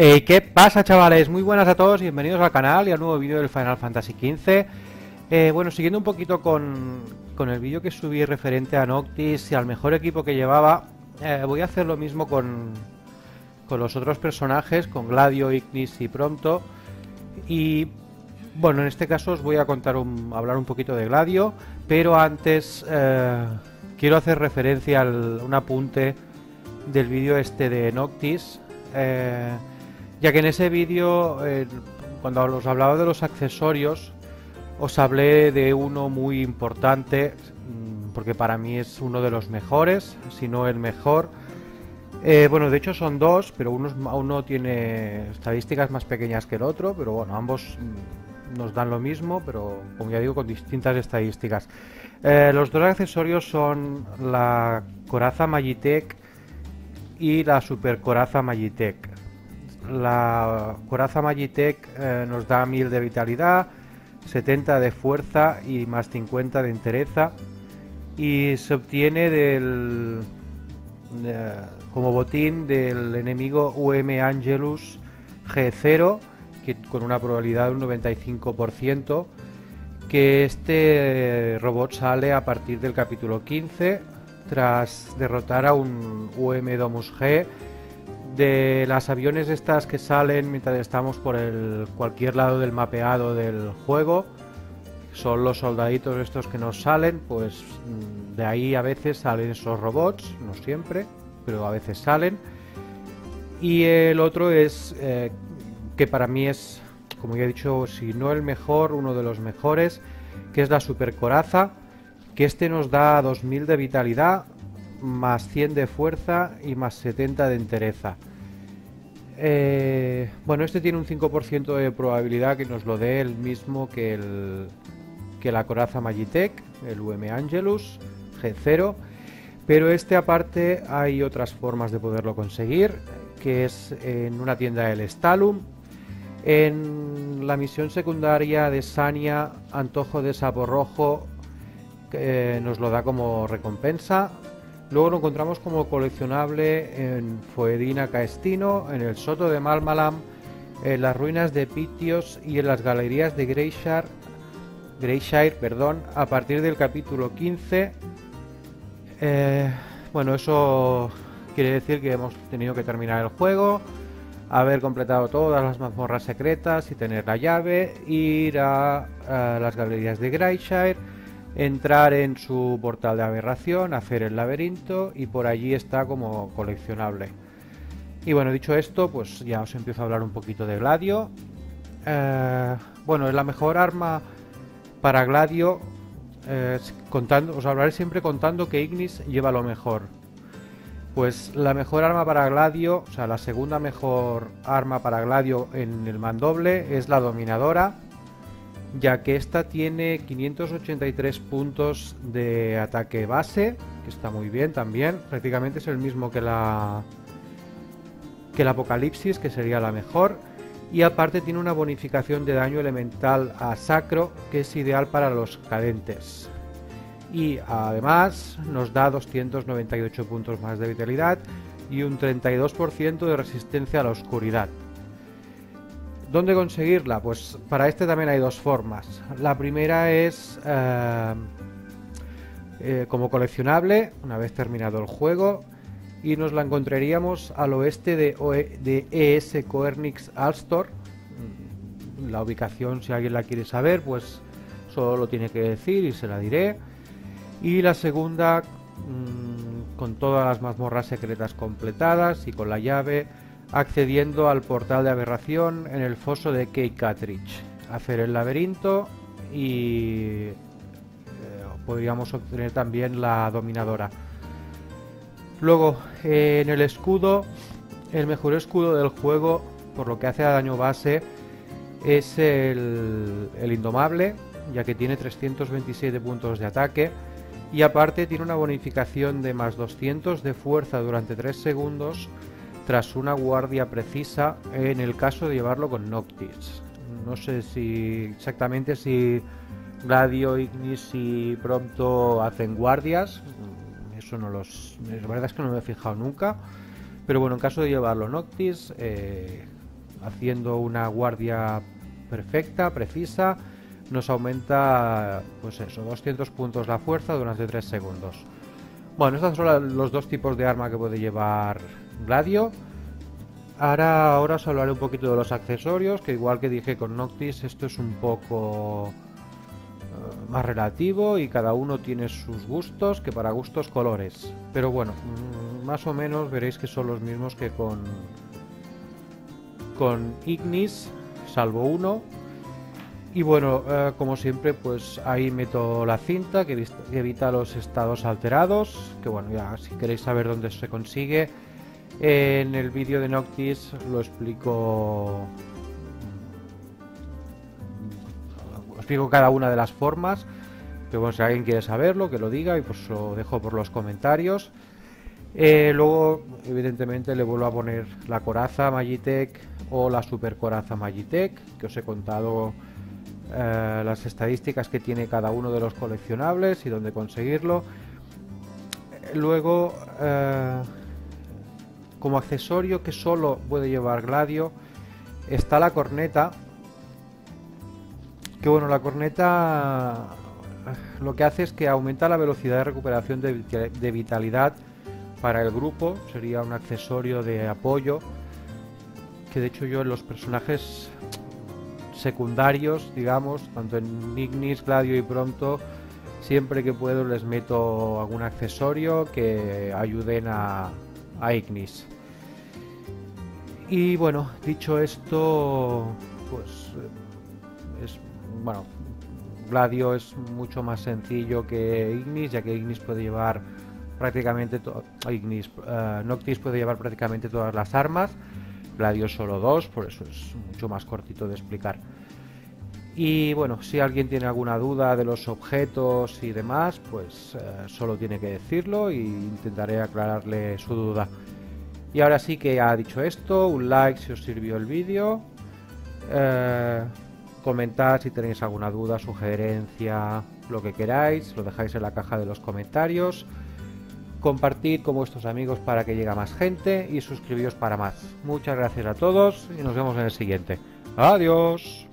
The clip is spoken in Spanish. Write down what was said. ¿Qué pasa, chavales? Muy buenas a todos y bienvenidos al canal y al nuevo vídeo del Final Fantasy XV. Bueno, siguiendo un poquito con el vídeo que subí referente a Noctis y al mejor equipo que llevaba, voy a hacer lo mismo con los otros personajes, con Gladio, Ignis y Prompto. Y bueno, en este caso os voy a contar hablar un poquito de Gladio, pero antes quiero hacer referencia a un apunte del vídeo este de Noctis. Ya que en ese vídeo, cuando os hablaba de los accesorios, os hablé de uno muy importante, porque para mí es uno de los mejores, si no el mejor. Bueno, de hecho son dos, pero uno tiene estadísticas más pequeñas que el otro, pero bueno, ambos nos dan lo mismo, pero como ya digo, con distintas estadísticas. Los dos accesorios son la Coraza Magitec y la Super Coraza Magitec. La Coraza Magitec nos da 1000 de vitalidad, 70 de fuerza y más 50 de entereza, y se obtiene como botín del enemigo U.M. Angelus G0, que con una probabilidad de un 95%, que este robot sale a partir del capítulo 15 tras derrotar a un U.M. Domus G de las aviones estas que salen mientras estamos por cualquier lado del mapeado del juego. Son los soldaditos estos que nos salen, pues de ahí a veces salen esos robots, no siempre, pero a veces salen. Y el otro es, que para mí es, como ya he dicho, si no el mejor, uno de los mejores, que es la Super Coraza, que este nos da 2000 de vitalidad, más 100 de fuerza y más 70 de entereza. Bueno, este tiene un 5% de probabilidad que nos lo dé el mismo que la Coraza Magitec, el U.M. Angelus G0, pero este aparte hay otras formas de poderlo conseguir, que es en una tienda del Stalum, en la misión secundaria de Sania, Antojo de Sapo Rojo, nos lo da como recompensa. Luego lo encontramos como coleccionable en Foedina Caestino, en el Soto de Malmalam, en las ruinas de Pitios y en las Galerías de Greyshire, a partir del capítulo 15. Bueno, eso quiere decir que hemos tenido que terminar el juego, haber completado todas las mazmorras secretas y tener la llave, ir a las Galerías de Greyshire, entrar en su portal de aberración, hacer el laberinto, y por allí está como coleccionable. Y bueno, dicho esto, pues ya os empiezo a hablar un poquito de Gladio. Bueno, es la mejor arma para Gladio, os hablaré siempre contando que Ignis lleva lo mejor. Pues la mejor arma para Gladio, o sea, la segunda mejor arma para Gladio en el mandoble es la Dominadora, ya que esta tiene 583 puntos de ataque base, que está muy bien también, prácticamente es el mismo que el Apocalipsis, que sería la mejor, y aparte tiene una bonificación de daño elemental a Sacro, que es ideal para los cadentes, y además nos da 298 puntos más de vitalidad y un 32% de resistencia a la oscuridad. ¿Dónde conseguirla? Pues para este también hay dos formas. La primera es como coleccionable, una vez terminado el juego, y nos la encontraríamos al oeste de ES Coernix Alstor. La ubicación, si alguien la quiere saber, pues solo lo tiene que decir y se la diré. Y la segunda, con todas las mazmorras secretas completadas y con la llave, accediendo al portal de aberración en el foso de Key Cartridge, hacer el laberinto, y podríamos obtener también la Dominadora. Luego, en el escudo, el mejor escudo del juego por lo que hace a daño base es el Indomable, ya que tiene 327 puntos de ataque y aparte tiene una bonificación de más 200 de fuerza durante 3 segundos tras una guardia precisa en el caso de llevarlo con Noctis. No sé si exactamente si Gladio, Ignis y Prompto hacen guardias, eso no los... la verdad es que no me he fijado nunca, pero bueno, en caso de llevarlo Noctis, haciendo una guardia perfecta, precisa, nos aumenta, pues eso, 200 puntos la fuerza durante 3 segundos. Bueno, estos son los dos tipos de arma que puede llevar Gladio. Ahora os hablaré un poquito de los accesorios, que igual que dije con Noctis, esto es un poco más relativo y cada uno tiene sus gustos, que para gustos colores. Pero bueno, más o menos veréis que son los mismos que con Ignis, salvo uno. Y bueno, como siempre, pues ahí meto la cinta que evita los estados alterados, que bueno, ya si queréis saber dónde se consigue, en el vídeo de Noctis lo explico. Explico cada una de las formas, pero bueno, si alguien quiere saberlo, que lo diga y pues lo dejo por los comentarios. Luego, evidentemente, le vuelvo a poner la coraza Magitec o la Super Coraza Magitec, que os he contado las estadísticas que tiene cada uno de los coleccionables y dónde conseguirlo. Luego, como accesorio que solo puede llevar Gladio, está la corneta. Que bueno, la corneta lo que hace es que aumenta la velocidad de recuperación de vitalidad para el grupo. Sería un accesorio de apoyo, que de hecho yo en los personajes secundarios, digamos, tanto en Ignis, Gladio y Prompto, siempre que puedo les meto algún accesorio que ayuden a Ignis. Y bueno, dicho esto, pues bueno, Gladio es mucho más sencillo que Ignis, ya que Ignis puede llevar prácticamente Noctis puede llevar prácticamente todas las armas, Gladio solo dos, por eso es mucho más cortito de explicar. Y bueno, si alguien tiene alguna duda de los objetos y demás, pues solo tiene que decirlo y intentaré aclararle su duda. Y ahora sí que ha dicho esto, un like si os sirvió el vídeo. Comentad si tenéis alguna duda, sugerencia, lo que queráis, lo dejáis en la caja de los comentarios. Compartid con vuestros amigos para que llegue más gente y suscribíos para más. Muchas gracias a todos y nos vemos en el siguiente. ¡Adiós!